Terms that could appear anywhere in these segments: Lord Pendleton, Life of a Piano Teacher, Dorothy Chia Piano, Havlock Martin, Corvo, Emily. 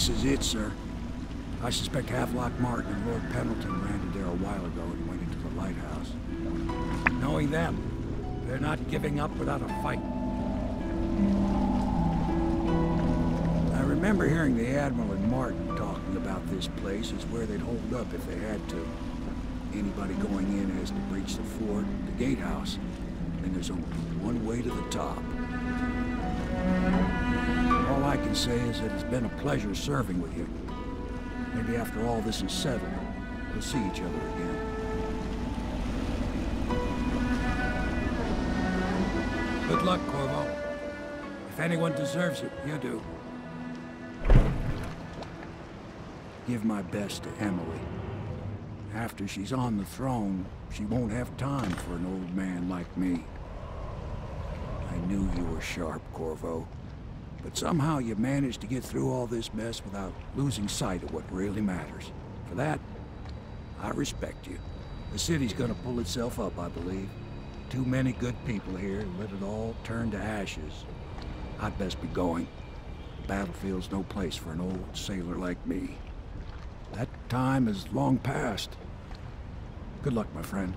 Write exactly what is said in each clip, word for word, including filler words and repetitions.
This is it, sir. I suspect Havlock Martin and Lord Pendleton landed there a while ago and went into the lighthouse. Knowing them, they're not giving up without a fight. I remember hearing the Admiral and Martin talking about this place as where they'd hold up if they had to. Anybody going in has to breach the fort, the gatehouse, and there's only one way to the top. All I can say is that it's been a pleasure serving with you. Maybe after all this is settled, we'll see each other again. Good luck, Corvo. If anyone deserves it, you do. Give my best to Emily. After she's on the throne, she won't have time for an old man like me. I knew you were sharp, Corvo. But somehow you managed to get through all this mess without losing sight of what really matters. For that, I respect you. The city's gonna pull itself up, I believe. Too many good people here and let it all turn to ashes. I'd best be going. The battlefield's no place for an old sailor like me. That time is long past. Good luck, my friend.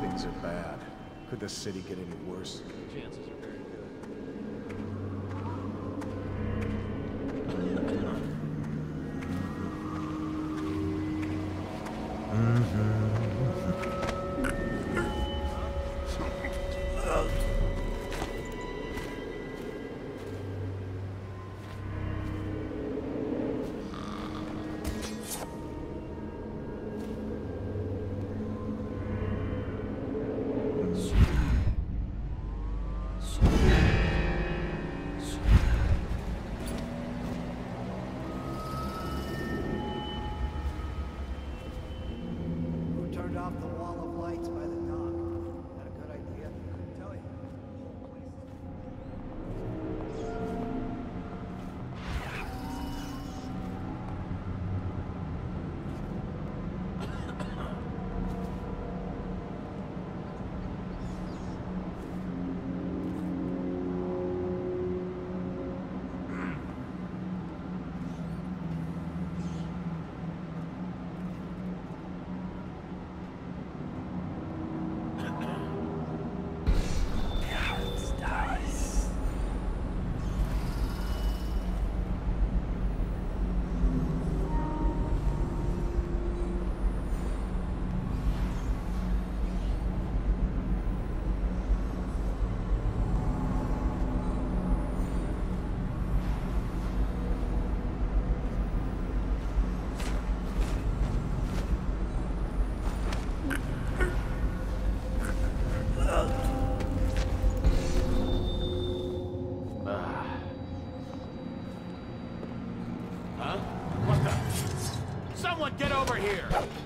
Things are bad. Could the city get any worse? Chances are very good. Get over here!